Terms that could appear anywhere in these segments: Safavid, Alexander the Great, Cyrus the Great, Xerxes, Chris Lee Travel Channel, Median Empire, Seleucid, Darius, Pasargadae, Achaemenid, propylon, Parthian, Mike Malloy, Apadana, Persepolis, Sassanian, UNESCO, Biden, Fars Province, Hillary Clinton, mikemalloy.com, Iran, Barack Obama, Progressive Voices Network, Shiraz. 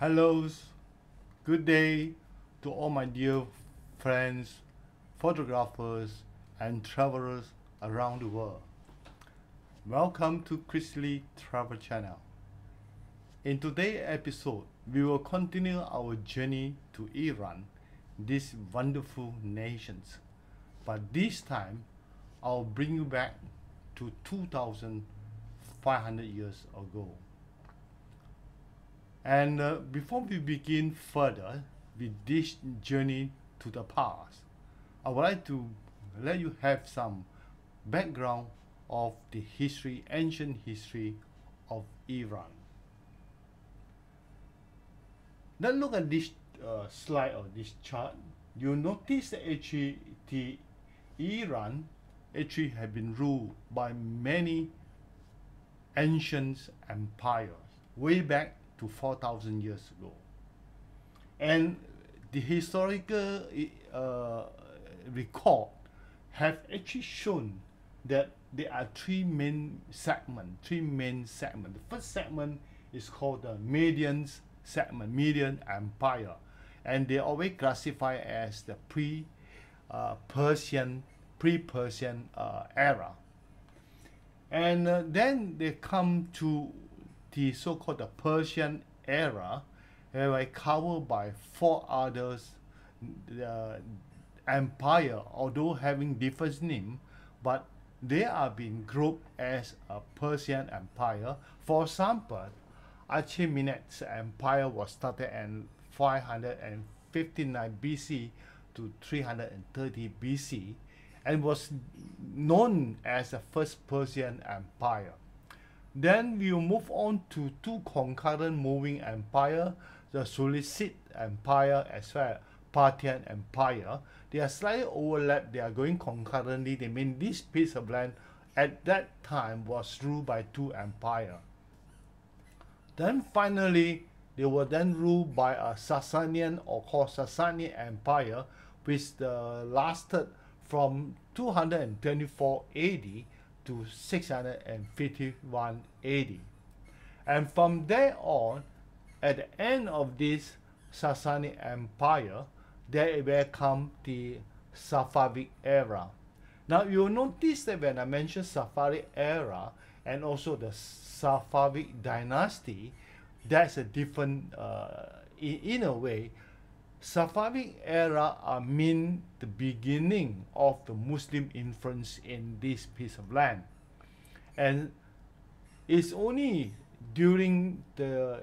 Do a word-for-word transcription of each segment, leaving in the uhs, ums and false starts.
Hellos, good day to all my dear friends, photographers and travelers around the world. Welcome to Chris Lee Travel Channel. In today's episode, we will continue our journey to Iran, these wonderful nations. But this time, I'll bring you back to two thousand five hundred years ago. And uh, before we begin further with this journey to the past, I would like to let you have some background of the history, ancient history of Iran. Now look at this uh, slide or this chart. You notice that actually the Iran actually have been ruled by many ancient empires way back to four thousand years ago. And the historical uh, record have actually shown that there are three main segments, three main segments. The first segment is called the Median segment, Median Empire. And they always classify as the pre-Persian, uh, pre-Persian uh, era. And uh, then they come to the so-called the Persian era, whereby covered by four others uh, empire, although having different names, but they are being grouped as a Persian empire. For example, Achaemenid's empire was started in five hundred fifty-nine B C to three hundred thirty B C and was known as the first Persian empire. Then we will move on to two concurrent moving empires, the Seleucid Empire as well as Parthian Empire. They are slightly overlapped, they are going concurrently. They mean this piece of land at that time was ruled by two empires. Then finally, they were then ruled by a Sassanian or called Sassanian Empire, which uh, lasted from two hundred twenty-four A D to six hundred fifty-one A D. And from there on, at the end of this Sassanid Empire, there will come the Safavid era. Now you'll notice that when I mentioned Safavid era and also the Safavid dynasty, that's a different, uh, in, in a way, Safavid era uh, mean the beginning of the Muslim influence in this piece of land. And it's only during the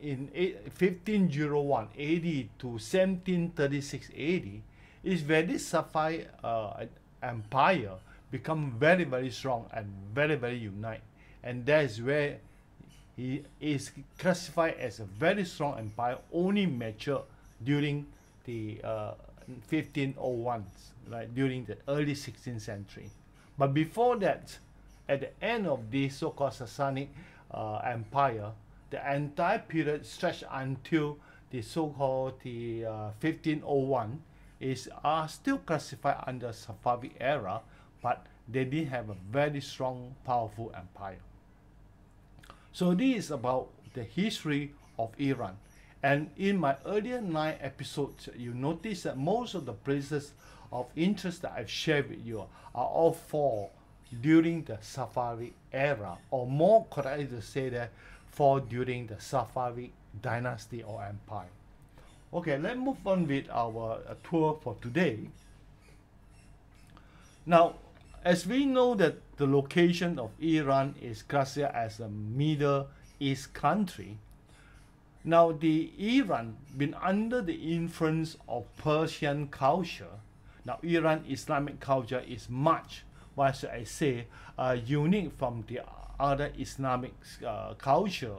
in fifteen oh one A D to seventeen thirty-six A D is where this Safavid uh, empire become very very strong and very very unite, and that's where he is classified as a very strong empire, only mature during the uh, fifteen oh ones, right, during the early sixteenth century. But before that, at the end of the so-called Sassanid uh, empire, the entire period stretched until the so-called the uh, fifteen oh one is are still classified under Safavid era, but they did have a very strong, powerful empire. So this is about the history of Iran. And in my earlier nine episodes, you notice that most of the places of interest that I've shared with you are all for during the Safavid era, or more correctly to say that for during the Safavid dynasty or empire. Okay, let's move on with our uh, tour for today. Now, as we know that the location of Iran is classified as a Middle East country. Now, the Iran been under the influence of Persian culture. Now, Iran Islamic culture is much, why should I say, uh, unique from the other Islamic uh, culture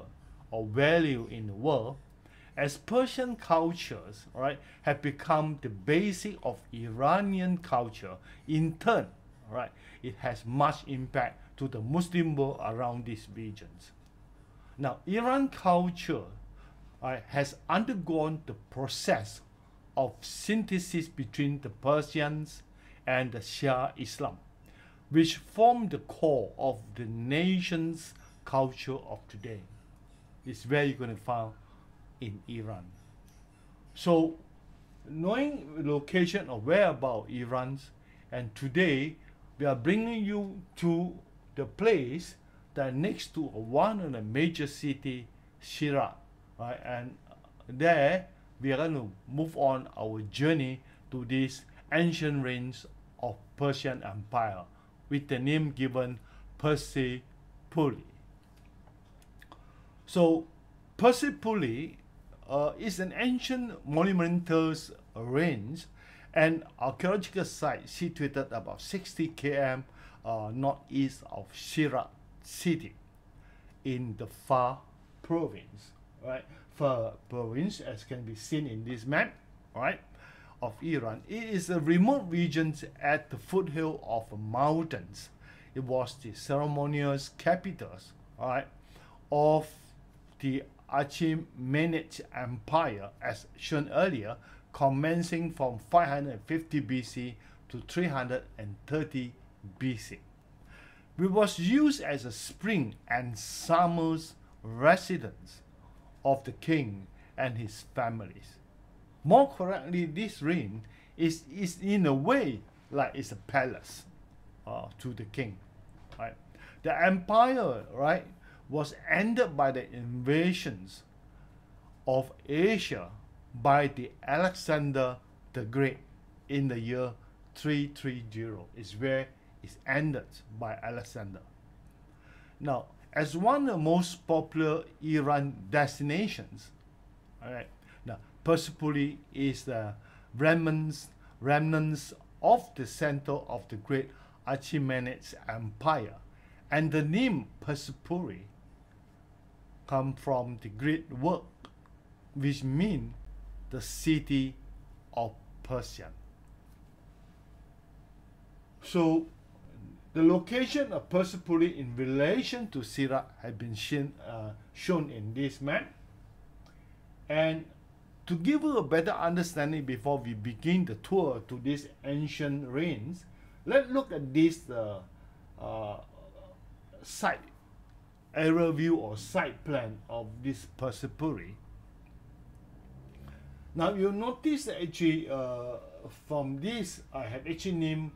or value in the world, as Persian cultures, right, have become the basic of Iranian culture. In turn, right, it has much impact to the Muslim world around these regions. Now, Iran culture Uh, has undergone the process of synthesis between the Persians and the Shia Islam, which formed the core of the nation's culture of today. It's where you're going to find in Iran. So knowing location or whereabout Iran's, and today we are bringing you to the place that next to one of the major city, Shiraz, right? And there we are going to move on our journey to these ancient reigns of Persian Empire with the name given Persepolis. So Persepolis uh, is an ancient monumental range and archaeological site situated about sixty kilometers uh, northeast of Shiraz city in the Fars province, right? Fars province, as can be seen in this map, right, of Iran. It is a remote region at the foothill of mountains. It was the ceremonial capital, right, of the Achaemenid Empire, as shown earlier, commencing from five hundred fifty B C to three hundred thirty B C. It was used as a spring and summer's residence of the king and his families. More correctly, this reign is, is in a way like it's a palace uh, to the king. Right? The empire, right, was ended by the invasions of Asia by the Alexander the Great in the year three thirty is where it's ended by Alexander. Now, as one of the most popular Iran destinations, all right, now Persepolis is the remnants, remnants of the center of the great Achaemenid Empire, and the name Persepolis comes from the Greek word, which means the city of Persia. So, the location of Persepolis in relation to Shiraz has been seen, uh, shown in this map. And to give you a better understanding before we begin the tour to these ancient ruins, let's look at this uh, uh, site, aerial view or site plan of this Persepolis. Now you'll notice that actually uh, from this I have actually named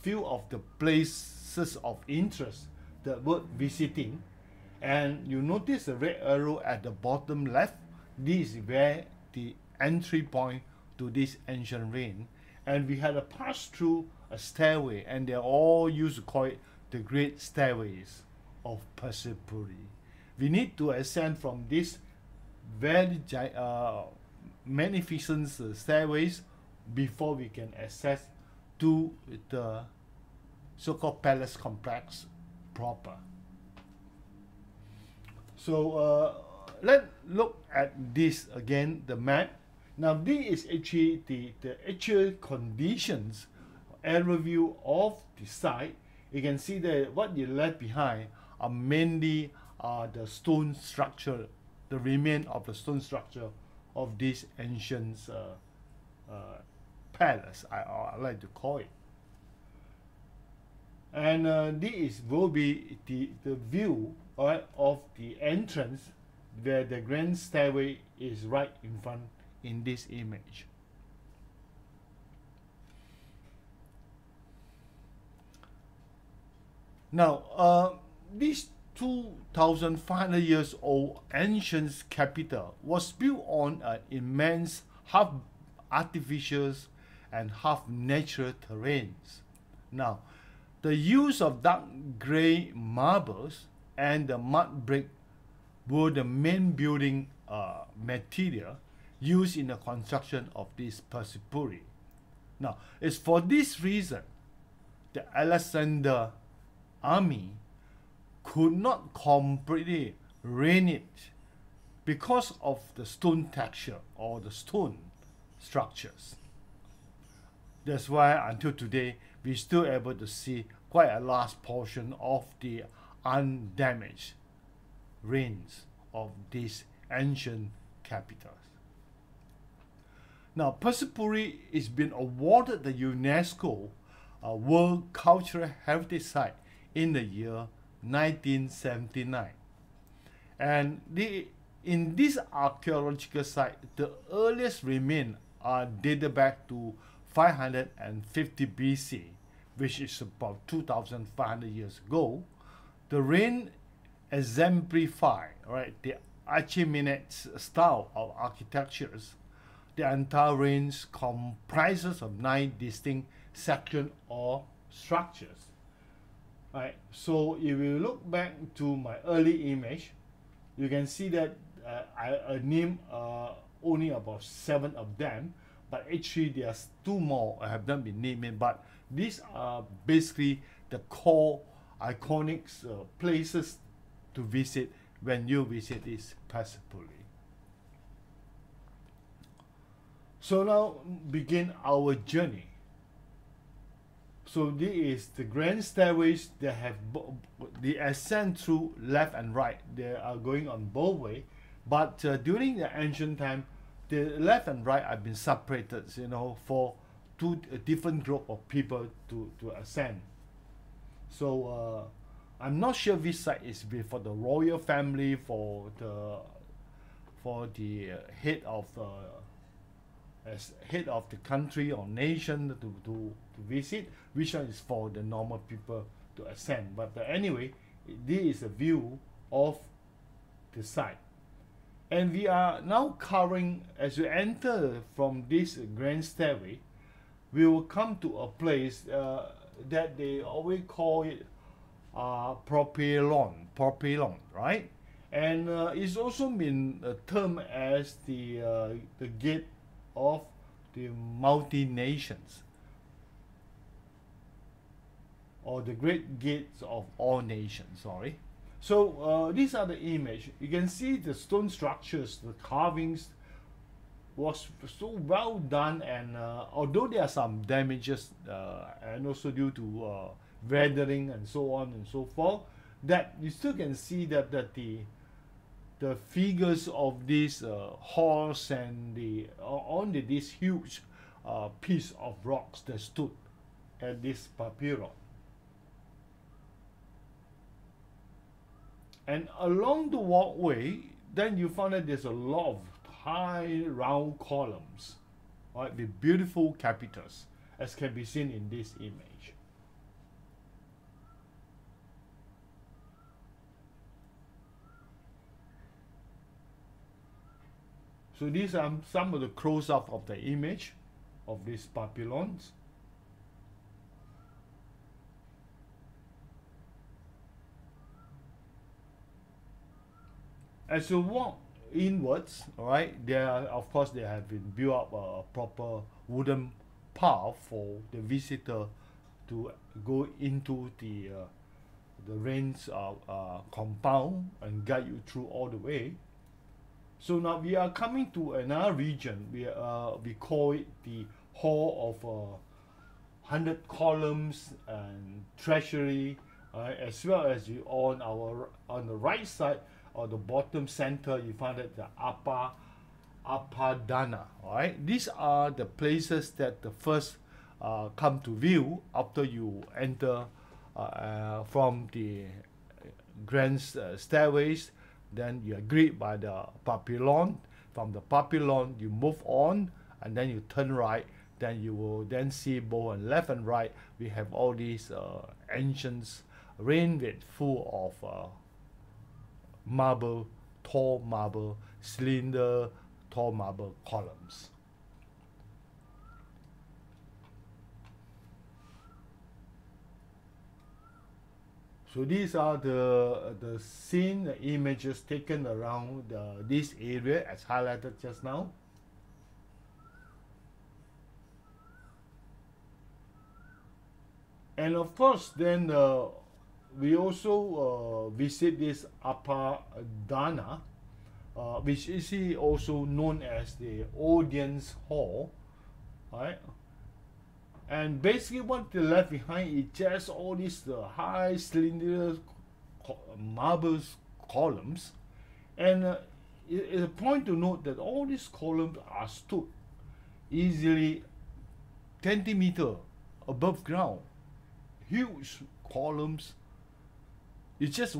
few of the places of interest that worth visiting, and you notice the red arrow at the bottom left. This is where the entry point to this ancient ruin, and we had a pass through a stairway, and they all used to call it the Great Stairways of Persepolis. We need to ascend from this very uh, magnificent stairways before we can access to the so-called palace complex proper. So uh, let's look at this again, the map. Now this is actually the, the actual conditions, aerial view of the site. You can see that what you left behind are mainly uh, the stone structure, the remain of the stone structure of this ancient uh, uh, palace, I, I like to call it. And uh, this will be the, the view, right, of the entrance where the grand stairway is right in front in this image. Now, uh, this two thousand five hundred years old ancient capital was built on an immense half artificial and half natural terrains. Now, the use of dark grey marbles and the mud brick were the main building uh, material used in the construction of this Persepolis. Now, it's for this reason the Alexander army could not completely ruin it because of the stone texture or the stone structures. That's why until today we're still able to see quite a large portion of the undamaged ruins of these ancient capitals. Now Persepolis has been awarded the UNESCO uh, World Cultural Heritage Site in the year nineteen seventy-nine, and the In this archaeological site, the earliest remains are dated back to five hundred fifty B C, which is about two thousand five hundred years ago. The reign exemplifies right, the Achaemenid style of architectures. The entire range comprises of nine distinct sections or structures. Right, so if you look back to my early image, you can see that uh, I, I named uh, only about seven of them, but actually there's two more I have not been named, but these are basically the core iconic uh, places to visit when you visit this Persepolis. So now begin our journey. So this is the grand stairways that have the ascent through left and right. They are going on both way, but uh, during the ancient time, the left and right have been separated, you know, for two uh, different group of people to to ascend. So uh, I'm not sure which side is for the royal family, for the for the uh, head of. Uh, as head of the country or nation to, to, to visit, which one is for the normal people to ascend. But uh, anyway, this is a view of the site. And we are now covering, as you enter from this grand stairway, we will come to a place uh, that they always call it uh, propylon, propylon, right? And uh, it's also been uh, termed as the, uh, the gate of the multi-nations, or the great gates of all nations, sorry. So uh, these are the images. You can see the stone structures, the carvings was so well done, and uh, although there are some damages uh, and also due to uh, weathering and so on and so forth, that you still can see that, that the the figures of this uh, horse and the uh, on the, this huge uh, piece of rocks that stood at this papyron. And along the walkway, then you find that there's a lot of high round columns, right, with beautiful capitals, as can be seen in this image. So these are some of the close-up of the image of these papillons. As you walk inwards, all right, there are, of course they have been built up a proper wooden path for the visitor to go into the uh, the range uh, uh, compound and guide you through all the way. So now we are coming to another region. We uh, we call it the Hall of uh, Hundred Columns and Treasury, uh, as well as you on our on the right side or the bottom center. You find that the Apa, Apadana. All right, these are the places that the first uh, come to view after you enter uh, uh, from the grand uh, stairways. Then you are greeted by the papillon. From the papillon, you move on, and then you turn right. Then you will then see both on left and right. We have all these uh, ancient ruins with full of uh, marble, tall marble, slender, tall marble columns. So these are the, the scene, the images taken around the, this area as highlighted just now. And of course, then uh, we also uh, visit this Apadana, uh, which is also known as the Audience Hall, right? And basically what they left behind is just all these uh, high slender co marble columns. And uh, it, it's a point to note that all these columns are stood easily twenty meters above ground. Huge columns. It's just,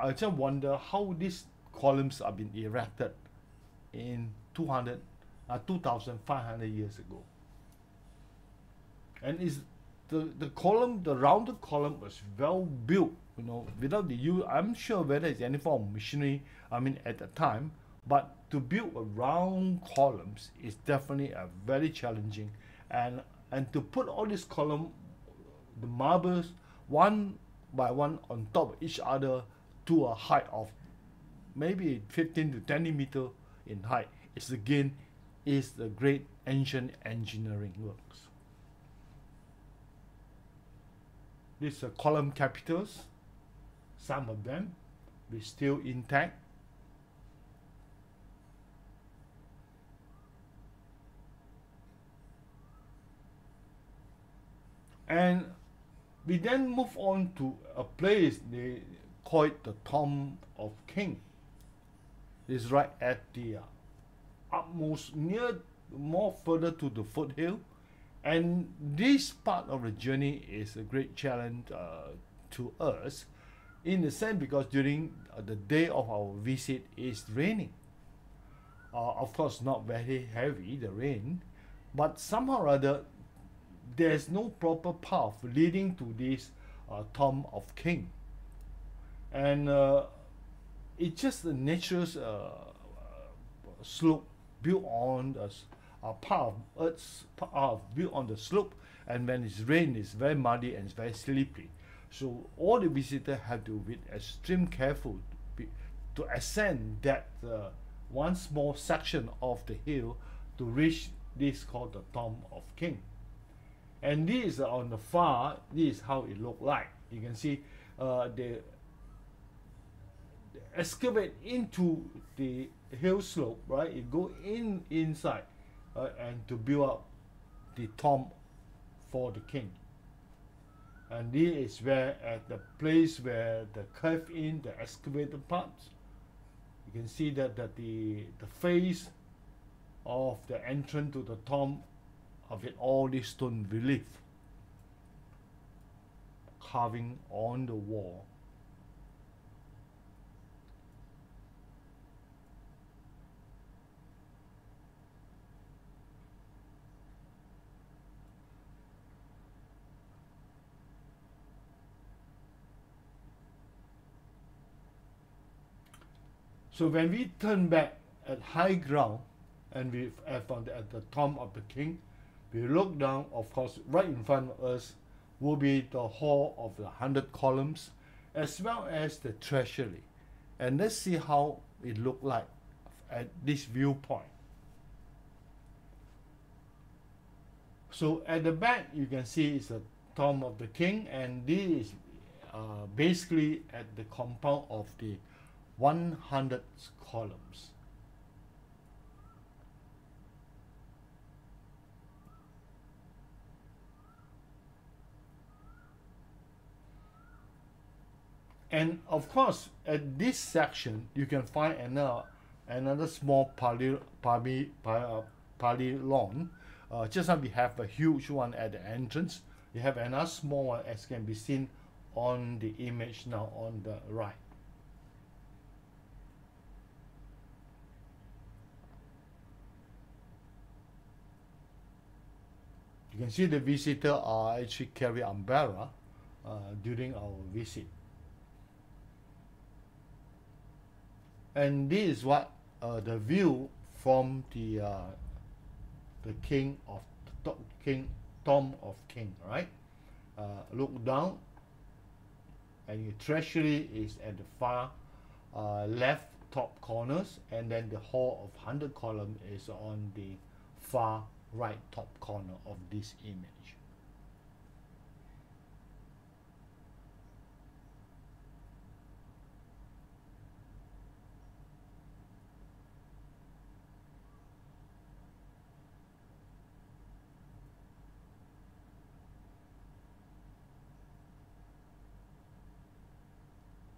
I just wonder how these columns have been erected in two thousand five hundred years ago. And is the the column, the rounded column, was well built, you know, without the use. I'm sure whether it's any form of machinery, I mean, at the time, but to build a round columns is definitely a very challenging, and and to put all this column, the marbles one by one on top of each other to a height of maybe fifteen to twenty meter in height, is again is the great ancient engineering works. These are column capitals, some of them are still intact. And we then move on to a place they call it the Tomb of King. It's right at the uh, utmost, near, more further to the foothill. And this part of the journey is a great challenge uh, to us, in the sense because during uh, the day of our visit it's raining. Uh, of course, not very heavy, the rain, but somehow or other, there's no proper path leading to this uh, Tomb of King, and uh, it's just the nature's uh, slope built on the uh, path, earth's path built on the slope, and when it's rain, it's very muddy and it's very slippery. So all the visitors have to be extreme careful to, be, to ascend that uh, one small section of the hill to reach this called the Tomb of King. And this on the far, this is how it looked like. You can see uh, they, they excavate into the hill slope, right? It go in inside uh, and to build up the tomb for the king. And this is where at the place where the curve in the excavated parts. You can see that, that the the face of the entrance to the tomb of it, all this stone relief carving on the wall. So when we turn back at high ground and we have found at the tomb of the king, we look down, of course, right in front of us will be the Hall of the Hundred Columns, as well as the treasury. And let's see how it looked like at this viewpoint. So at the back, you can see it's the Tomb of the King, and this is uh, basically at the compound of the one hundred columns. And of course, at this section, you can find another, another small pavilion, uh, just like we have a huge one at the entrance. You have another small one, as can be seen on the image now on the right. You can see the visitor are actually carry umbrella uh, during our visit. And this is what uh, the view from the uh, the king of the top king tomb of king, right? Uh, look down, and your treasury is at the far uh, left top corners, and then the Hall of Hundred Column is on the far right top corner of this image.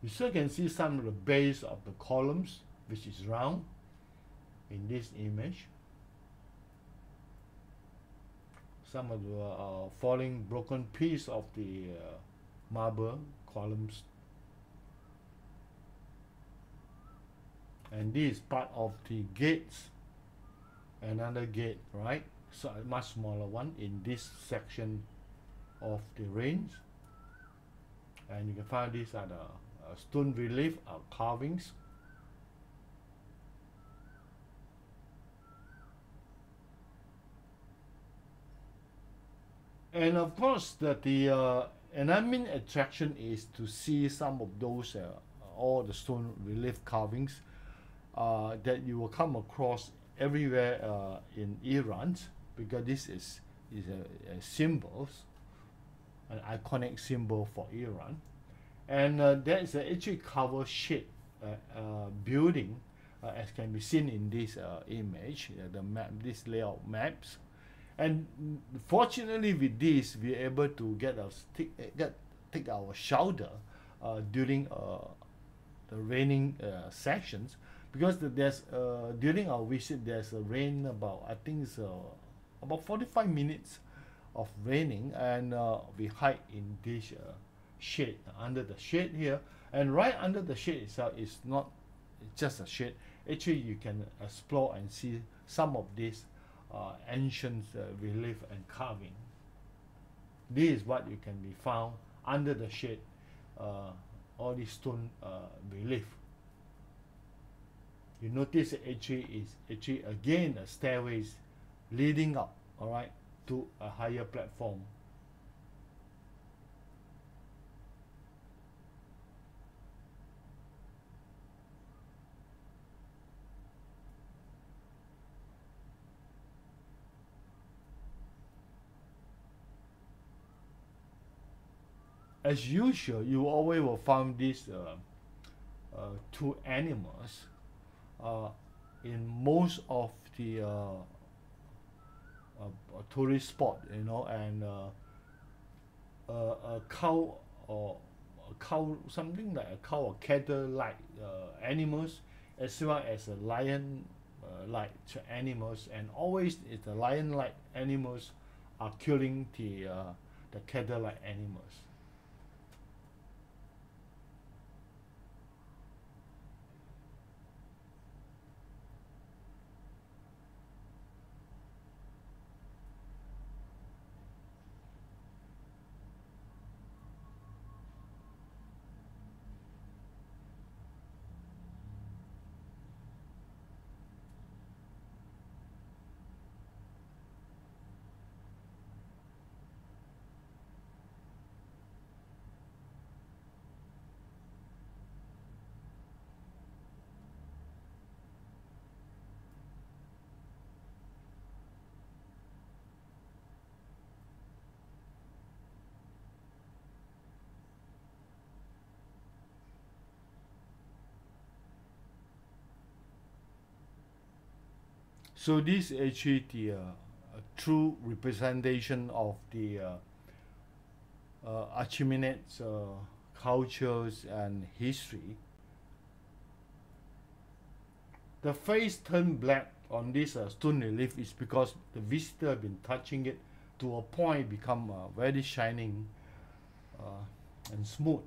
You still can see some of the base of the columns, which is round in this image. Some of the uh, falling broken piece of the uh, marble columns. and this is part of the gates, another gate, right? So a much smaller one in this section of the range. And you can find these are the uh, stone relief or carvings. And of course that the uh, and I mean attraction is to see some of those uh, all the stone relief carvings uh, that you will come across everywhere uh, in Iran, because this is is a, a symbols, an iconic symbol for Iran. And uh, there is a actually cover shaped uh, uh, building uh, as can be seen in this uh, image, uh, the map, this layout maps. And fortunately with this, we are able to get us take, get, take our shoulder uh, during uh, the raining uh, sessions, because there's uh, during our visit there's a rain about, I think it's uh, about forty-five minutes of raining, and uh, we hide in this uh, shade, under the shade here. And right under the shade itself is not just a shade, actually you can explore and see some of these Uh, ancient uh, relief and carving. This is what you can be found under the shade, uh, all these stone uh, relief. You notice actually is actually again a stairways leading up, all right, to a higher platform. As usual, you always will find these uh, uh, two animals uh, in most of the uh, uh, tourist spot, you know, and uh, uh, a cow or a cow, something like a cow or cattle-like uh, animals, as well as a lion-like uh, animals, and always it's the lion-like animals are killing the uh, the cattle-like animals. So this is actually the uh, a true representation of the uh, uh, Achaemenid uh, cultures and history. The face turned black on this uh, stone relief is because the visitor has been touching it to a point become uh, very shining uh, and smooth.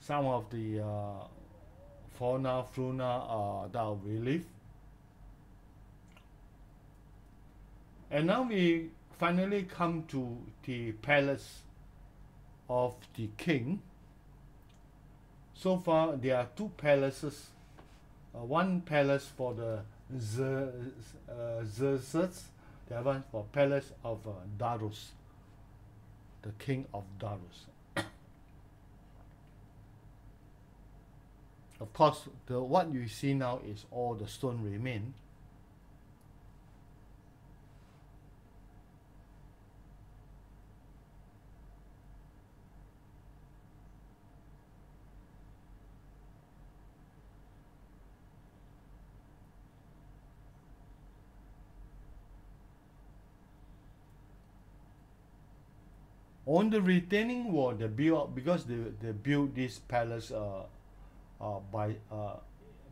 Some of the uh, fauna, fluna, uh, that relief. And now we finally come to the palace of the king. So far there are two palaces, uh, one palace for the Xerxes, uh, the other one for palace of uh, Darius, the king of Darius. Of course, the what you see now is all the stone remain. On the retaining wall, they built, because they they built this palace uh Uh, by uh,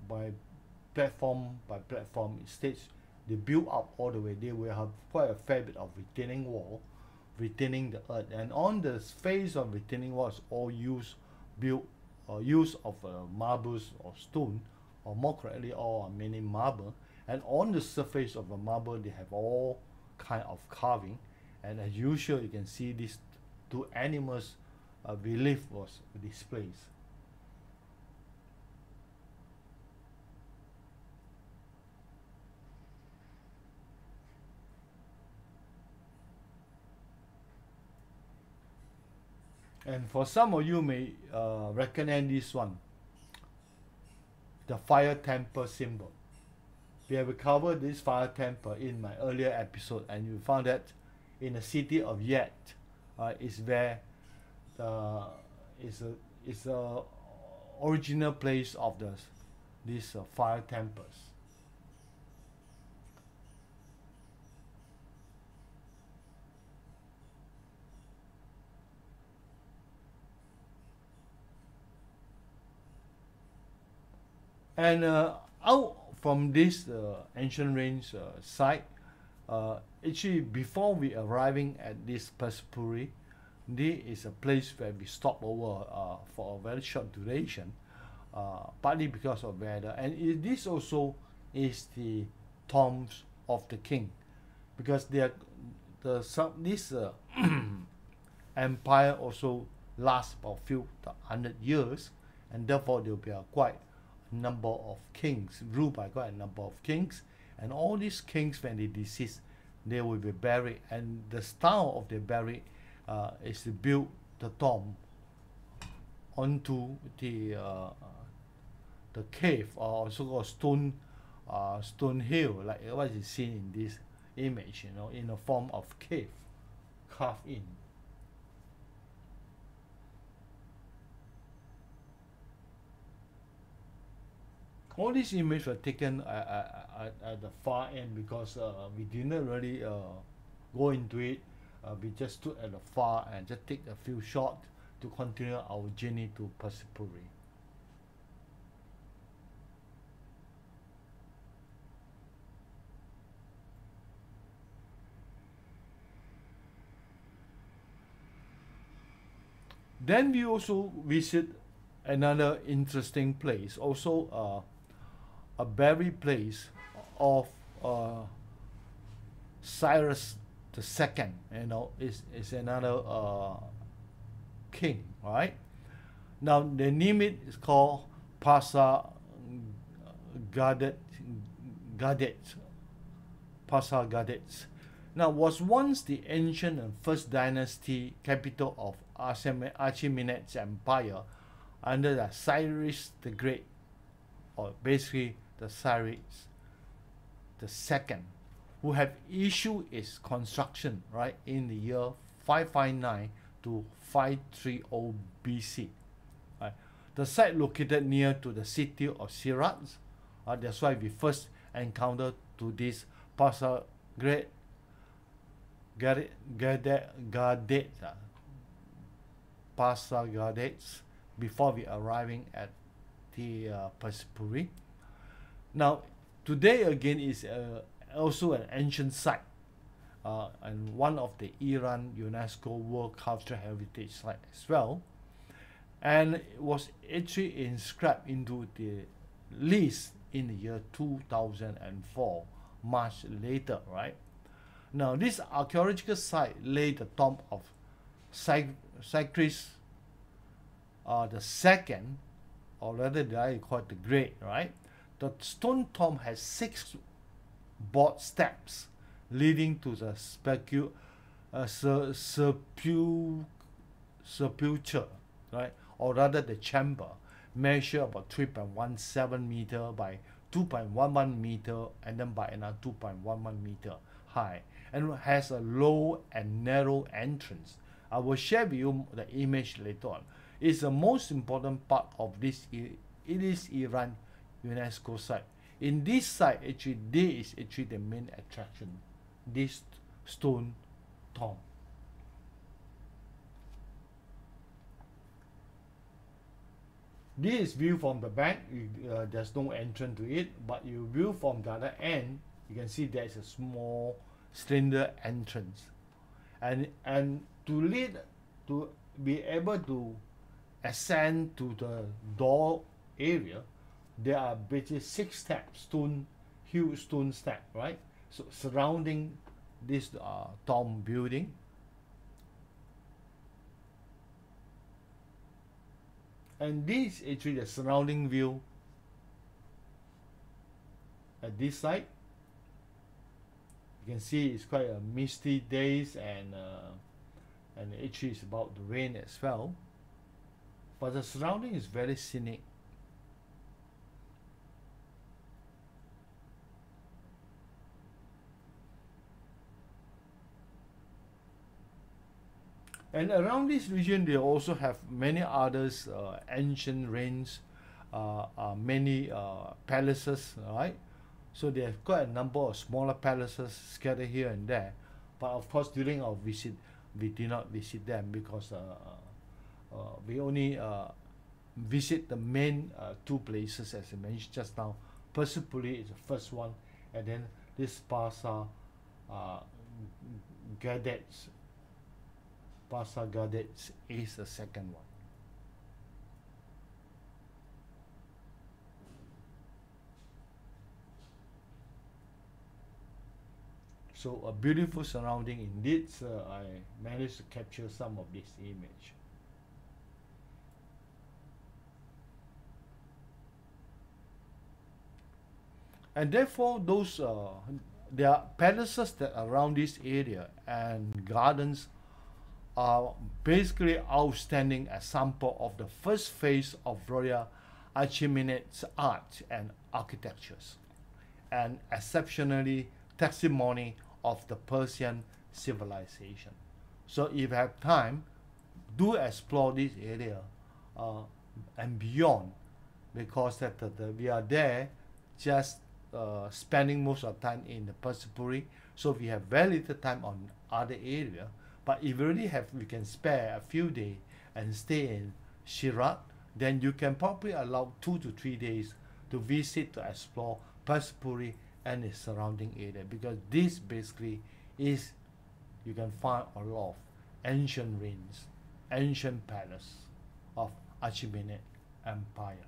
by platform by platform stage, they build up all the way. They will have quite a fair bit of retaining wall, retaining the earth, and on the face of retaining walls all used built or use of uh, marbles or stone, or more correctly, or many marble. And on the surface of the marble, they have all kind of carving. And as usual, you can see these two animals' uh, relief was displayed. And for some of you may uh, recognize this one, the fire temple symbol. We have covered this fire temple in my earlier episode, and you found that in the city of Yat uh, is where the is a is a original place of the these uh, fire temples. And uh, out from this uh, ancient range uh, site, uh, actually before we arriving at this Persepolis, this is a place where we stop over uh, for a very short duration, uh, partly because of weather. And it, this also is the tombs of the king, because they are the some this uh, empire also lasts about few hundred years, and therefore there will be a quite number of kings, ruled by quite a number of kings. And all these kings, when they deceased, they will be buried, and the style of their buried uh, is to build the tomb onto the uh, the cave, or so-called stone uh, stone hill, like what is seen in this image, you know, in a form of cave carved in. All these images were taken at, at, at the far end, because uh, we didn't really uh, go into it. Uh, we just stood at the far and just take a few shots to continue our journey to Persepolis. Then we also visit another interesting place, also uh, a buried place of uh, Cyrus the Second, you know, is is another uh, king, right? Now the name it is called Pasargadae, Pasargadae. Now was once the ancient and first dynasty capital of Achaemenid's empire under the Cyrus the Great, or basically the Cyrus the Second, who have issued its construction right in the year five fifty-nine to five thirty B C. Right. The site located near to the city of Shiraz. Uh, that's why we first encountered to this Pasargadae, Pasargadae before we arriving at the uh, Persepolis. Now today again is uh, also an ancient site, uh, and one of the Iran UNESCO World Cultural Heritage Site as well, and it was actually inscribed into the list in the year two thousand four, much later, right? Now this archaeological site lay the tomb of Cyrus uh, the Second, or rather they call it the Great, right? The stone tomb has six board steps leading to the sepulchre, uh, sepulchre, right? Or rather the chamber, measure about three point one seven meter by two point one one meter, and then by another two point one one meter high, and has a low and narrow entrance. I will share with you the image later on. Is the most important part of this, it is Iran UNESCO site. In this site, actually, this is actually the main attraction, this stone tomb. This is view from the back, you, uh, there's no entrance to it, but you view from the other end, you can see there's a small slender entrance. And, and to lead, to be able to ascend to the door area, there are basically six steps, stone, huge stone step, right? So surrounding this uh, tomb building. And this is actually the surrounding view at this side. You can see it's quite a misty days, and uh, and actually it's about to rain as well. But the surrounding is very scenic. And around this region, they also have many others uh, ancient ruins, uh, uh, many uh, palaces, right? So they have got a number of smaller palaces scattered here and there. But of course, during our visit, we did not visit them because uh, uh, we only uh, visit the main uh, two places, as I mentioned just now. Persepolis is the first one, and then this Pasargadae. Pasargadae is the second one. So a beautiful surrounding indeed. So I managed to capture some of this image. And therefore, those uh, there are palaces that are around this area and gardens are basically outstanding example of the first phase of royal Achaemenid's art and architectures, and exceptionally testimony of the Persian civilization. So if you have time, do explore this area uh, and beyond, because that, that, that we are there just uh, spending most of the time in the Persepolis, so we have very little time on other area. But if you really have, you can spare a few days and stay in Shiraz, then you can probably allow two to three days to visit, to explore Persepolis and its surrounding area, because this basically is, you can find a lot of ancient ruins, ancient palace of Achaemenid Empire.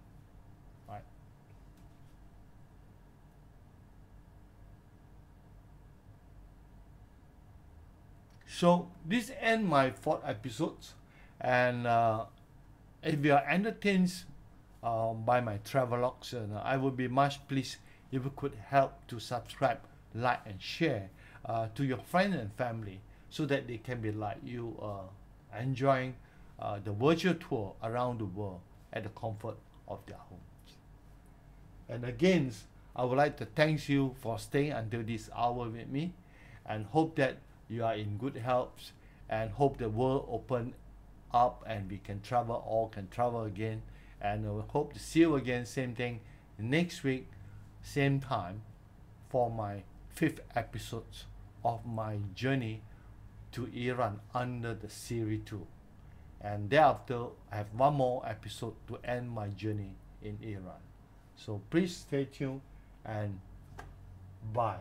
So this ends my fourth episode, and uh, if you are entertained uh, by my travelogues, uh, I would be much pleased if you could help to subscribe, like and share uh, to your friends and family, so that they can be like you, uh, enjoying uh, the virtual tour around the world at the comfort of their homes. And again, I would like to thank you for staying until this hour with me, and hope that you are in good health, and hope the world open up and we can travel, all can travel again. And I hope to see you again, same thing, next week, same time, for my fifth episode of my journey to Iran under the series two. And thereafter, I have one more episode to end my journey in Iran. So please stay tuned, and bye.